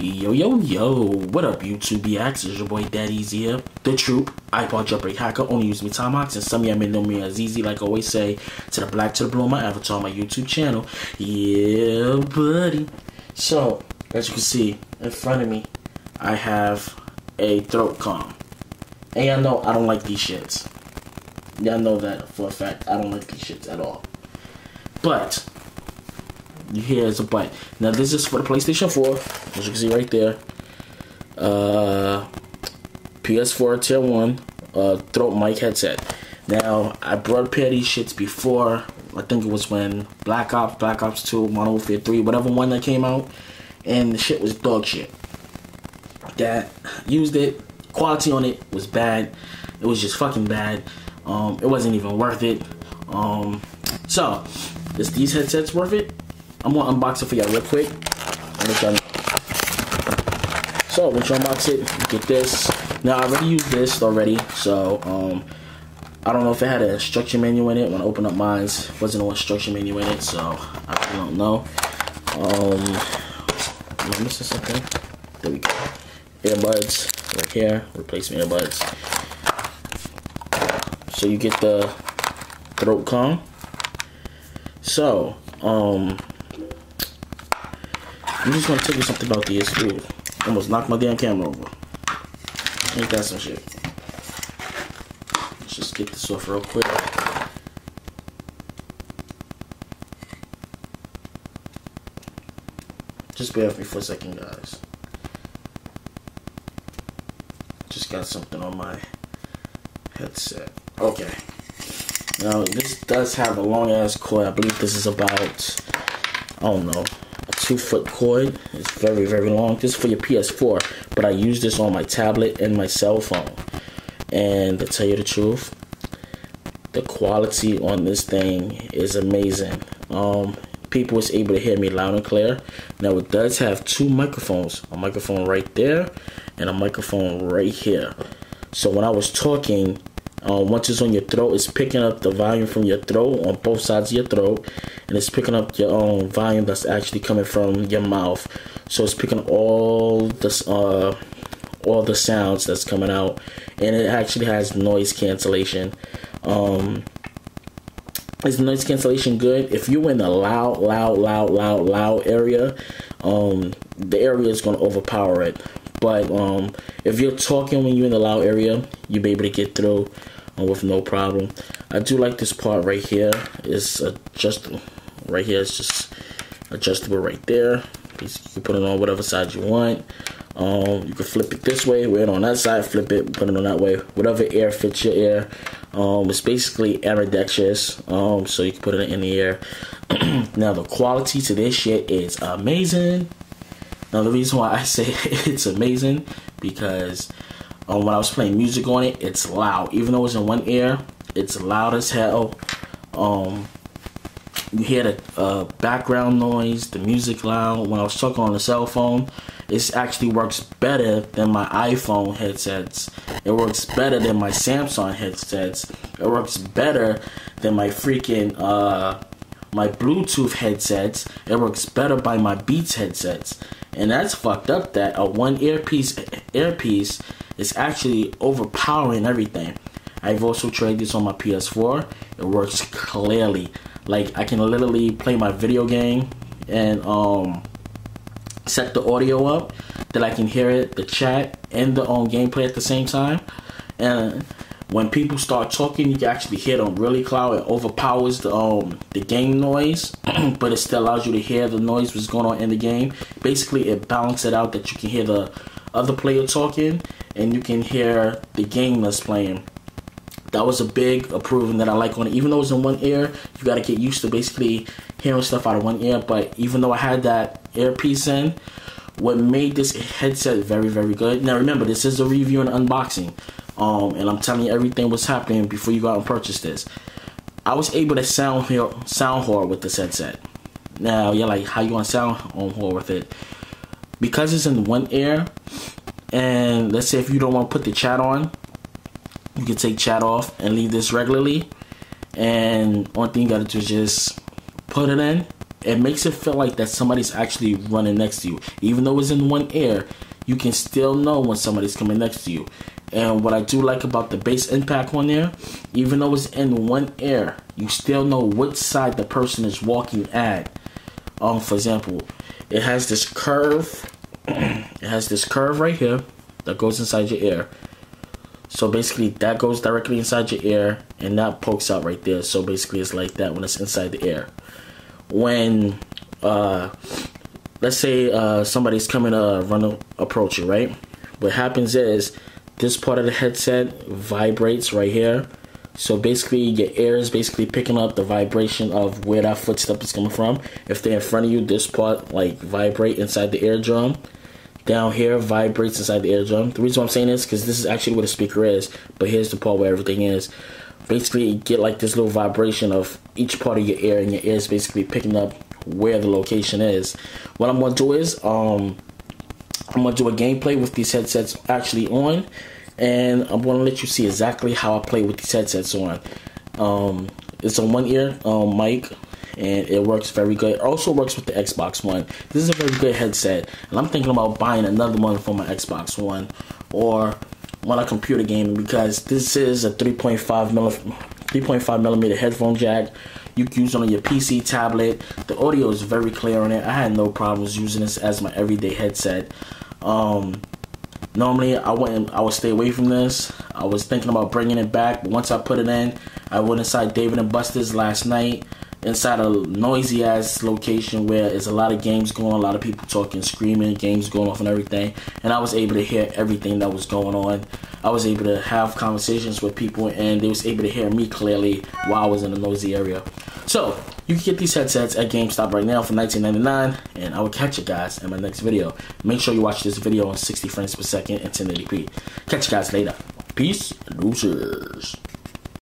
Yo, yo, yo, what up, YouTube? It's your boy Daddy's here, the troop, iPod jailbreak hacker, only use me Timeox, and some of y'all may know me as Easy, like I always say, to the black, to the blue, my avatar, my YouTube channel. Yeah, buddy. So, as you can see, in front of me, I have a throat comb. And y'all know I don't like these shits. Y'all know that for a fact, I don't like these shits at all. But here's a bite. Now this is for the PlayStation 4, as you can see right there. PS4 Tier 1 throat mic headset. Now I brought a pair of these shits before. I think it was when Black Ops 2, Modern Warfare 3, whatever one that came out, and the shit was dog shit. That used it. Quality on it was bad. It was just fucking bad. It wasn't even worth it. So is these headsets worth it? I'm gonna unbox it for y'all real quick. So once you unbox it, you get this. Now I already used this already, so I don't know if it had an instruction manual in it. When I opened up mine, wasn't no instruction manual in it, so I really don't know. Am I missing something? There we go. Earbuds right here, replacement earbuds. So you get the throat comb. So I'm just gonna tell you something about these. Ooh, almost knocked my damn camera over. Ain't that some shit? Let's just get this off real quick. Just bear with me for a second, guys. Just got something on my headset. Okay. Now this does have a long ass cord. I believe this is about, I don't know, a 2-foot cord. It's very, very long. This is for your PS4, but I use this on my tablet and my cell phone. And to tell you the truth, the quality on this thing is amazing. People was able to hear me loud and clear. Now it does have two microphones. A microphone right there and a microphone right here. So when I was talking, once it's on your throat, it's picking up the volume from your throat on both sides of your throat, and it's picking up your own volume that's actually coming from your mouth. So it's picking all this, all the sounds that's coming out, and it actually has noise cancellation. Is noise cancellation good? If you're in a loud area, the area is going to overpower it. But if you're talking when you're in the loud area, you'll be able to get through with no problem. I do like this part right here. It's adjustable. Right here, it's just adjustable right there. You can put it on whatever side you want. You can flip it this way, wear it on that side, flip it, put it on that way. Whatever air fits your ear. It's basically ambidextrous, so you can put it in the air. Now, the quality to this shit is amazing. Now the reason why I say it's amazing, because when I was playing music on it, it's loud. Even though it's in one ear, it's loud as hell. You hear the background noise, the music loud. When I was talking on the cell phone, it actually works better than my iPhone headsets. It works better than my Samsung headsets. It works better than my freaking my Bluetooth headsets. It works better by my Beats headsets. And that's fucked up that a one earpiece is actually overpowering everything. I've also tried this on my PS4. It works clearly. Like, I can literally play my video game and set the audio up that I can hear it, the chat, and the gameplay at the same time. And when people start talking, you can actually hear them really loud. It overpowers the game noise, but it still allows you to hear the noise what's going on in the game. Basically, it balances it out that you can hear the other player talking, and you can hear the game that's playing. That was a big improvement that I like on it. Even though it's in one ear, you got to get used to basically hearing stuff out of one ear. But even though I had that earpiece in, what made this headset very, very good. Now remember, this is a review and unboxing. And I'm telling you everything was happening before you go out and purchase this. I was able to sound whore with this headset. Now you're like, how you gonna sound whore with it? Because it's in one ear, and let's say if you don't want to put the chat on, you can take chat off and leave this regularly. And one thing you gotta do is just put it in It makes it feel like that somebody's actually running next to you. Even though it's in one ear, you can still know when somebody's coming next to you. And what I do like about the bass impact on there, even though it's in one ear, you still know which side the person is walking at. For example, it has this curve. It has this curve right here that goes inside your ear. So basically that goes directly inside your ear and that pokes out right there. So basically it's like that when it's inside the ear. When, let's say somebody's coming to approach you, right? What happens is this part of the headset vibrates right here. So basically your ear is basically picking up the vibration of where that footstep is coming from. If they're in front of you, this part like vibrate inside the eardrum. Down here vibrates inside the eardrum. The reason why I'm saying this is because this is actually where the speaker is, but here's the part where everything is. Basically, you get like this little vibration of each part of your ear, and your ear is basically picking up where the location is. What I'm gonna do is, I'm gonna do a gameplay with these headsets actually on, and I'm gonna let you see exactly how I play with these headsets on. It's a one ear mic. And it works very good. It also works with the Xbox One. This is a very good headset. And I'm thinking about buying another one for my Xbox One. Or on a computer game. Because this is a 3.5mm headphone jack. You can use it on your PC, tablet. The audio is very clear on it. I had no problems using this as my everyday headset. Normally, I would stay away from this. I was thinking about bringing it back. But once I put it in, I went inside David and Buster's last night. Inside a noisy ass location where there's a lot of games going, a lot of people talking, screaming, games going off and everything, and I was able to hear everything that was going on. I was able to have conversations with people and they was able to hear me clearly while I was in a noisy area. So you can get these headsets at GameStop right now for $19.99, and I will catch you guys in my next video. Make sure you watch this video on 60 frames per second and 1080p. Catch you guys later. Peace, losers.